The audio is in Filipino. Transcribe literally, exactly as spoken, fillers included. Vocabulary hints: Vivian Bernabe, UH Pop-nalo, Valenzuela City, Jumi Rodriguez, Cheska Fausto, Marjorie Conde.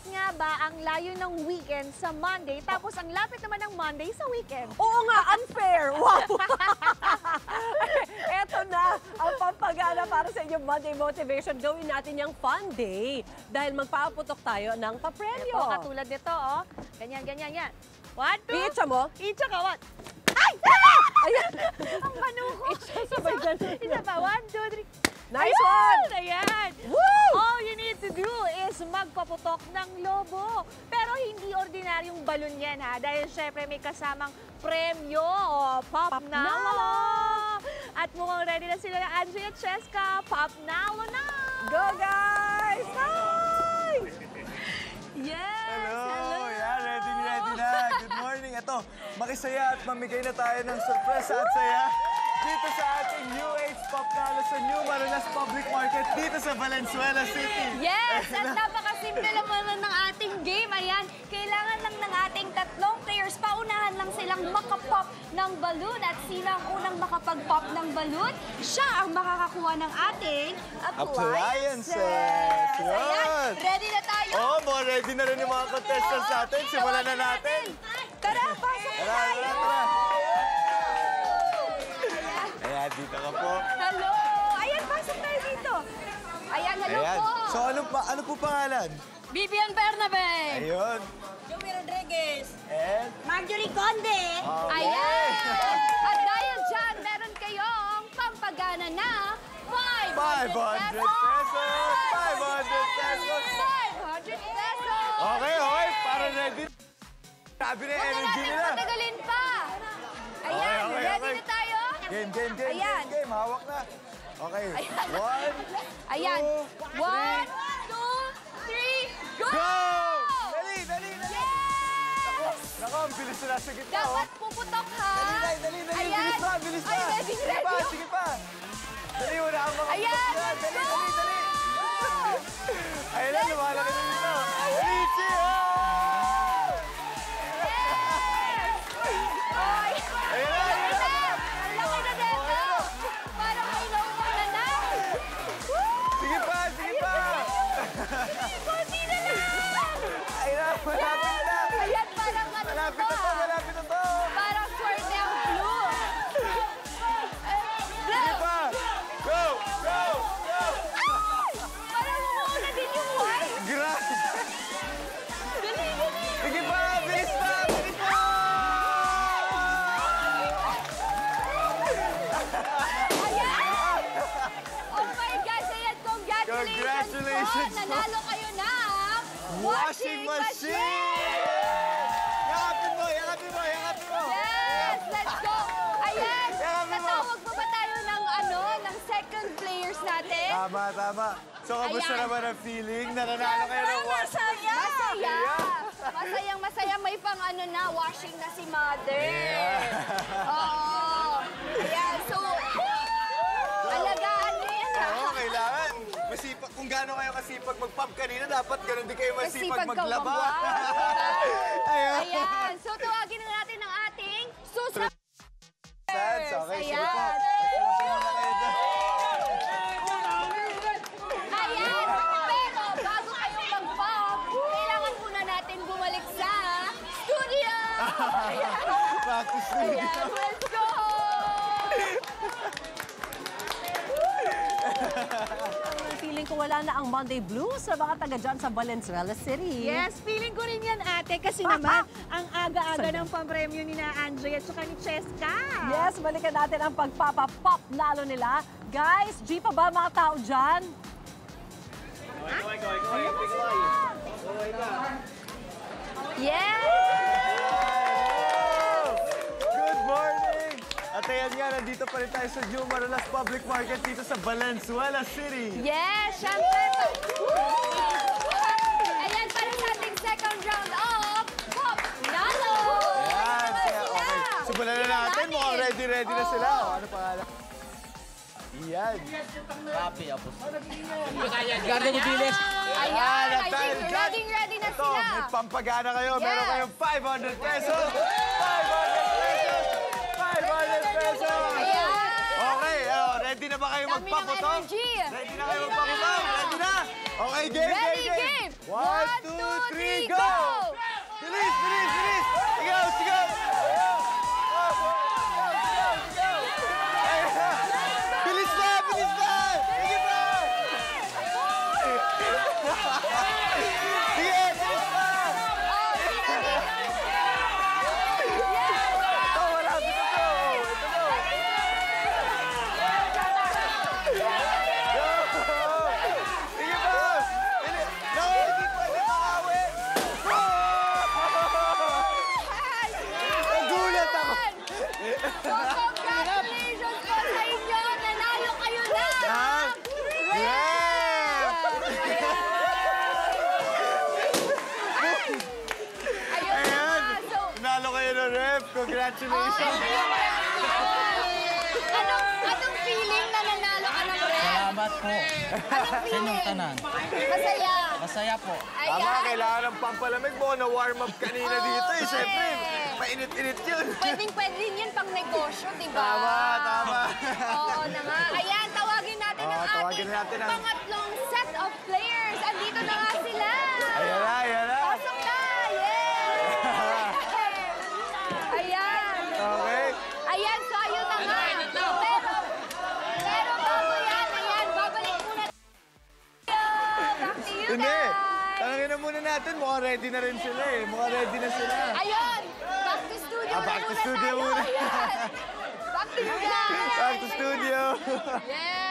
Bakit nga ba ang layo ng weekend sa Monday, tapos ang lapit naman ng Monday sa weekend? Oo nga, unfair! Wow! Eto na ang pampagana para sa inyong Monday Motivation. Gawin natin yung fun day dahil magpaputok tayo ng papremyo. Ito, katulad nito, oh. Ganyan, ganyan, yan. One, two. Iitsa mo? Iitsa ka, what? Ay! Ayan! Ang panuko. Iitsa, sabay ganun. Isa pa, one, two, three. Nice one! Ayan! Woo! All you need to do is magpaputok ng lobo. Pero hindi ordinaryong balon yan ha. Dahil syempre may kasamang premyo o Pop-Nalo. At mukhang ready na sila ng Angie at Cheska. Pop-Nalo na! Go guys! Hi! Yes! Hello! Hello. Yeah, ready, ready na. Good morning. Ito, makisaya at mamigay na tayo ng surpresa at saya. Dito sa ating U H Pop-Nalo sa New Marinas Public Market dito sa Valenzuela City. Yes! At napakasimple lang naman ng ating game. Ayan, kailangan lang ng ating tatlong players. Paunahan lang silang makapop ng balloon. At sino ang unang makapag-pop ng balloon, siya ang makakakuha ng ating appliances. appliances. Ayan, ready na tayo? Oo, oh, ready na rin yung mga contestants oh, natin. Simulan na natin. Tara, pasok na tayo! Dito ka po. Hello! Ayan, pasok tayo dito. Ayan, hello Ayan. po. So, ano, pa, ano po pangalan? Vivian Bernabe. Ayun. Jumi Rodriguez. And? Marjorie Conde. Oh, ayan! At dahil dyan, meron kayong pampagana na five hundred pesos. five hundred pesos. five hundred pesos. Okay, okay. Para ready. Sabi na energy nila. Huwag na natin patagalin pa. Ayan, okay, okay, ready okay. na tayo. Game, game, game, Ayan. game, game. Hawak na. Okay. Ayan. One, Ayan. two, One, three. two, three, go! Go! Dali, dali, dali. Yes! Nako, ang bilis na nasa gitna. Dapat puputok, ha? Dali, dali, dali. Bilis pa, bilis pa. Ay, ready, sige ready. Pa, sige pa. Dali, wala ang mga Ayan, puputok. Dali, dali, dali, dali. Ayan na, lumalaki na dito. Richie, oh! Congratulations! Nanalo kayo ng washing machine! Yakapin mo! Yakapin mo! Yakapin mo! Yes! Let's go! Ayan! Natawag mo ba tayo ng ano, ng second players natin? Tama, tama. So, kamusta naman ang feeling? Nanalo kayo ng washing machine? Masaya! Masayang masaya. May pang ano na, washing na si mother. Oo. Ayan, so... Alagaan mo yan ha. Oo, kailangan. Masipag, kung gano'n kayo kasipag mag-pop kanina, dapat gano'n din kayo masipag maglaba. Ayan. Ayan. So, tuwagin na natin ang ating susunod. Okay, sige po. Ayan. Pero, bago kayo mag-pop, kailangan muna natin bumalik sa studio. Ayan. Practice studio. Ayan, let's go. Feeling ko wala na ang Monday Blues sa mga taga dyan sa Valenzuela City. Yes, feeling ko rin yan ate kasi ah, naman ah. ang aga-aga ng pampremyo ni na Andrea at saka ni Cheska. Yes, balikan natin ang pagpapapop-nalo nila. Guys, G pa ba mga tao dyan? Go, go, go, go, go, go. Yes! Good morning! At ayan nga, nandito pa rin tayo sa New Marinas Public Market dito sa Valenzuela City. Yes, syempre! Ayan, para sa ating second round of Pop-Nalo! Ayan, kaya okay. Simulan na natin, mukhang ready-ready na sila. Ano pangalan? Ayan. Papi, apos. Garden Villas. Ayan, I think ready-ready na sila. Ito, may pampagana kayo. Meron kayong five hundred pesos. five hundred pesos! Okay, oh, ready na ba kayo magpaputok? Ready na kayo magpaputok? Ready na? Okay, game, game, game! One, two, three, go! Release, release, release! She goes, she goes! Bilis na, bilis na! Sige pa! Sige, bilis pa! Oh, wala! Ito go! Ito go! Sige pa! No, hindi pa, hindi pa kawe! Nagulat ako! Congratulations po sa inyo! Nanalo kayo na! Yeah! Ayun na Ayan! nga, so... Nanalo kayo na, Ref! Congratulations! Oh, ayun na, Ref! Anong, anong feeling na nanalo ka ng Ref? Salamat po. Anong feeling? Sinong tanan? Masaya. Masaya po. Tama, Ayan. kailangan ng pampalamig mo. Na-warm up kanina Oh, dito eh. Siyempre, correct. mainit-init yun. Pwedeng-pwede rin yan pang negosyo, di ba? Tama, tama. Oo na nga. Ayan, tawagin natin Oo, ang tawagin ating natin ang- pangatlong set of players. Andito na nga sila. Ayan na, ayan na. Pasok na! Yeah! Ayan. Okay. Ayan, so ayun na nga. Pero, pero bago yan, ayan, babalik muna tayo. Back to you Hindi. guys. Tanungin na muna natin. Mukhang ready na rin sila eh. Mukhang ready na sila. Ayun, back to studio Ah, na back to muna studio tayo. muna. Ayan. Back to you guys. Back to studio. Yeah!